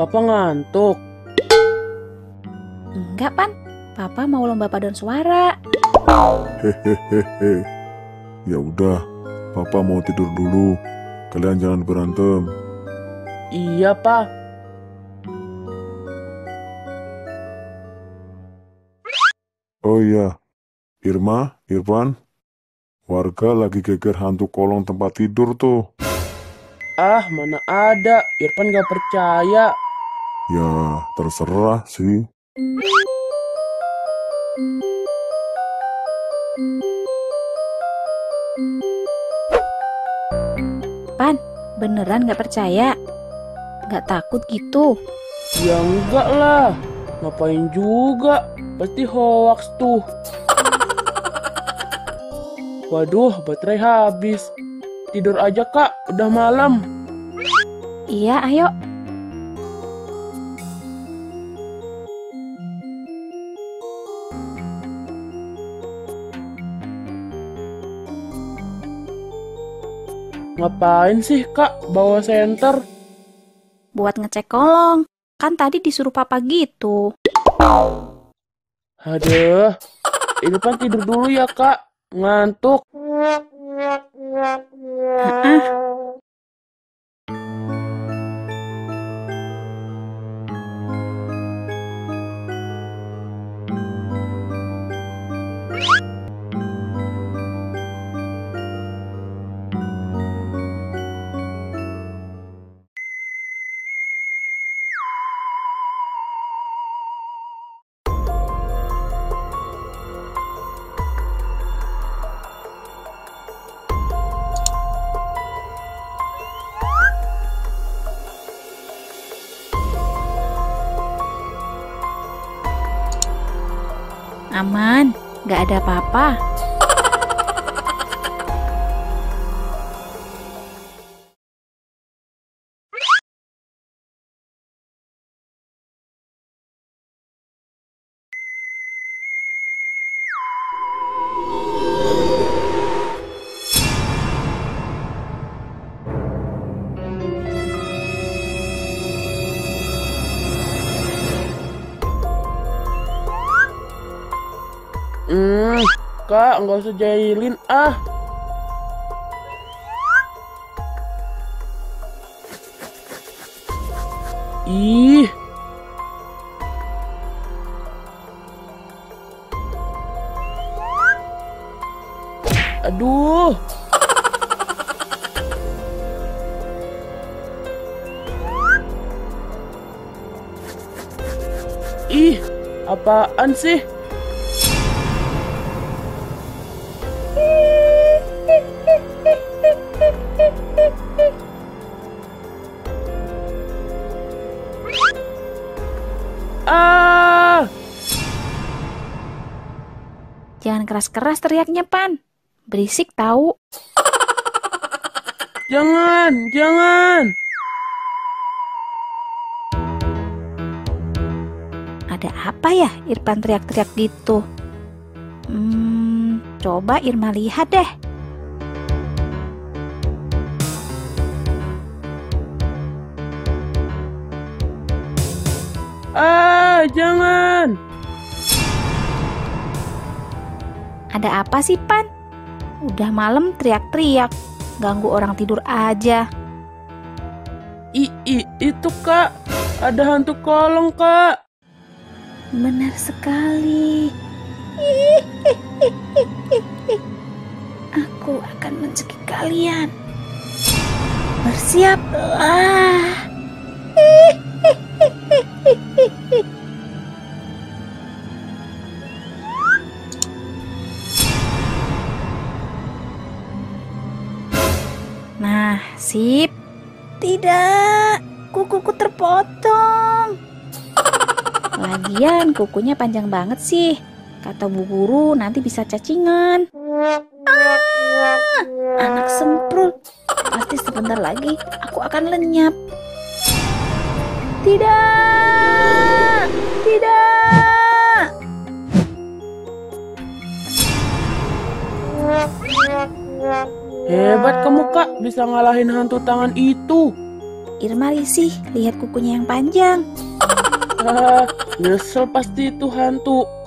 Papa ngantuk. Enggak, Pan. Papa mau lomba paduan suara. Hehehe. Ya udah, Papa mau tidur dulu. Kalian jangan berantem. Iya, Pak. Oh iya, Irma, Irfan, warga lagi geger hantu kolong tempat tidur tuh. Ah, mana ada, Irfan gak percaya. Ya, terserah sih. Pan, beneran gak percaya? Gak takut gitu? Ya enggak lah, ngapain juga. Pasti hoax tuh. Waduh, baterai habis. Tidur aja, Kak. Udah malam. Iya, ayo. Ngapain sih, Kak, bawa senter? Buat ngecek kolong. Kan tadi disuruh Papa gitu. Aduh, Irfan tidur dulu ya, Kak. Ngantuk. Aman, gak ada apa-apa. Kak, nggak usah jahilin, ah. Ih. Aduh. Ih, apaan sih? Jangan keras-keras teriaknya, Pan. Berisik tahu. Jangan, jangan. Ada apa ya Irfan teriak-teriak gitu? Coba Irma lihat deh. Ah, jangan. Ada apa sih, Pan? Udah malam teriak-teriak, ganggu orang tidur aja. Itu, Kak. Ada hantu kolong, Kak. Benar sekali. Aku akan mencekik kalian. Bersiaplah. Nah, sip. Tidak, kukuku terpotong. Lagian kukunya panjang banget sih. Kata bu guru nanti bisa cacingan. Ah, anak semprul. Pasti sebentar lagi aku akan lenyap. Tidak, tidak. Hebat kamu, Kak, bisa ngalahin hantu tangan itu. Irma risih lihat kukunya yang panjang. Nyesel pasti itu hantu.